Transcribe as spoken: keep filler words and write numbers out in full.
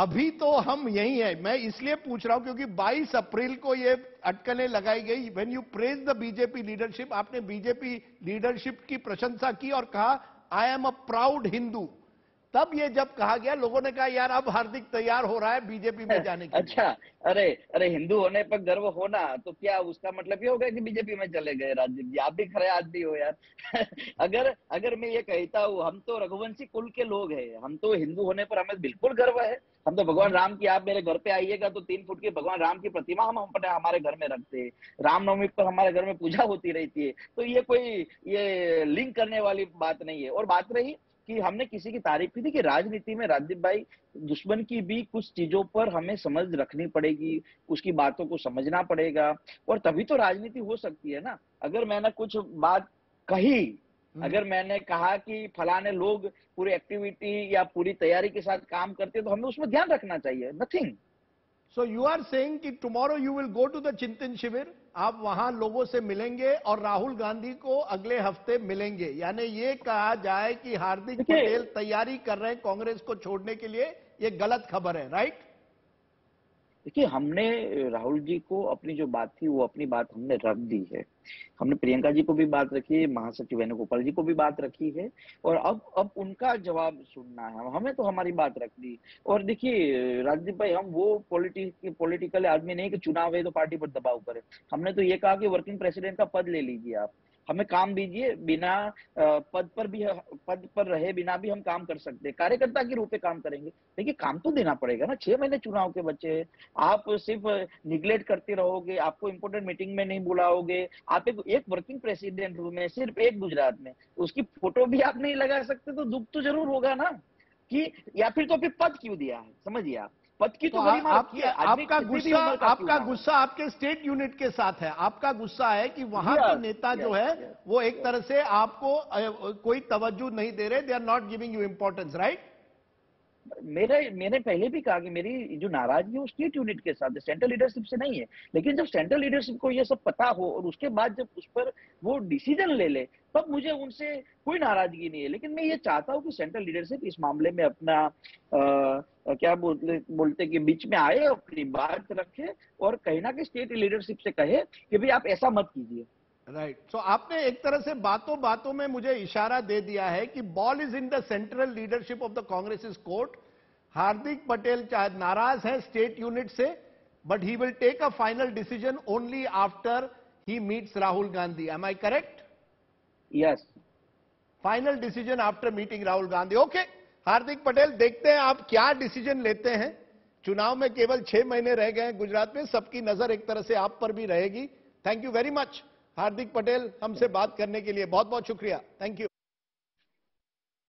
अभी तो हम यही है, मैं इसलिए पूछ रहा हूं क्योंकि बाईस अप्रैल को ये अटकलें लगाई गई। When you praise the BJP leadership, आपने बीजेपी लीडरशिप की प्रशंसा की और कहा I am a proud Hindu, तब ये जब कहा गया लोगों ने कहा यार अब हार्दिक तैयार हो रहा है बीजेपी में जाने के लिए। अच्छा, अरे अरे हिंदू होने पर गर्व होना, तो क्या उसका मतलब ये हो गया कि बीजेपी में चले गए? राजदीप जी आप भी खरे आदमी हो यार। अगर अगर मैं ये कहता हूँ हम तो रघुवंशी कुल के लोग हैं, हम तो हिंदू होने पर हमें बिल्कुल गर्व है। हम तो भगवान राम की, आप मेरे घर पे आइएगा तो तीन फुट की भगवान राम की प्रतिमा हम अपने हमारे घर में रखते हैं, रामनवमी पर हमारे घर में पूजा होती रहती है। तो ये कोई ये लिंक करने वाली बात नहीं है। और बात रही कि हमने किसी की तारीफ की थी कि राजनीति में राजदीप भाई दुश्मन की भी कुछ चीजों पर हमें समझ रखनी पड़ेगी, उसकी बातों को समझना पड़ेगा और तभी तो राजनीति हो सकती है ना। अगर मैंने कुछ बात कही, अगर मैंने कहा कि फलाने लोग पूरी एक्टिविटी या पूरी तैयारी के साथ काम करते हैं तो हमें उसमें ध्यान रखना चाहिए। Nothing. So you are saying कि tomorrow you will go to the Chintan Shivir, आप वहां लोगों से मिलेंगे और राहुल गांधी को अगले हफ्ते मिलेंगे, यानी ये कहा जाए कि हार्दिक पटेल तैयारी कर रहे हैं कांग्रेस को छोड़ने के लिए, ये गलत खबर है, राइट? देखिए हमने राहुल जी को अपनी जो बात थी वो अपनी बात हमने रख दी है, हमने प्रियंका जी को भी बात रखी है, महासचिव वेणुगोपाल जी को भी बात रखी है और अब अब उनका जवाब सुनना है, हमें तो हमारी बात रख दी। और देखिए राजदीप भाई हम वो पॉलिटिक पॉलिटिकल आदमी नहीं कि चुनाव है तो पार्टी पर दबाव करें। हमने तो ये कहा कि वर्किंग प्रेसिडेंट का पद ले लीजिए आप, हमें काम दीजिए, बिना पद पर भी पद पर रहे बिना भी हम काम कर सकते हैं, कार्यकर्ता के रूप में काम करेंगे। देखिए काम तो देना पड़ेगा ना, छह महीने चुनाव के बच्चे हैं, आप सिर्फ निग्लेक्ट करते रहोगे, आपको इंपोर्टेंट मीटिंग में नहीं बुलाओगे, आप एक, एक वर्किंग प्रेसिडेंट रूम में सिर्फ एक गुजरात में उसकी फोटो भी आप नहीं लगा सकते तो दुख तो जरूर होगा ना। कि या फिर तो फिर पद क्यों दिया है, समझिए आप पद की तो आपका गुस्सा आपका गुस्सा आपके स्टेट यूनिट के साथ है, आपका गुस्सा है कि वहां के नेता जो है वो एक तरह से आपको कोई तवज्जो नहीं दे रहे, they are not giving you importance, right? मेरे मैंने पहले भी कहा कि मेरी जो नाराजगी है वो स्टेट यूनिट के साथ है, सेंट्रल लीडरशिप से नहीं है। लेकिन जब सेंट्रल लीडरशिप को ये सब पता हो और उसके बाद जब उस पर वो डिसीजन ले ले तब मुझे उनसे कोई नाराजगी नहीं है। लेकिन मैं ये चाहता हूँ कि सेंट्रल लीडरशिप इस मामले में अपना आ, क्या बोलते बोलते कि बीच में आए, अपनी बात रखे और कहीं ना कहीं स्टेट लीडरशिप से कहे कि भाई आप ऐसा मत कीजिए, राइट? सो आपने एक तरह से बातों बातों में मुझे इशारा दे दिया है कि ball is in the central leadership of the Congress court. Hardik Patel चाहे नाराज है स्टेट यूनिट से, but he will take a final decision only after he meets Rahul Gandhi, am I correct? Yes, final decision after meeting Rahul Gandhi. Okay Hardik Patel, देखते हैं आप क्या decision लेते हैं। चुनाव में केवल छह महीने रह गए हैं गुजरात में, सबकी नजर एक तरह से आप पर भी रहेगी। Thank you very much Hardik Patel, हमसे बात करने के लिए बहुत बहुत शुक्रिया, थैंक यू।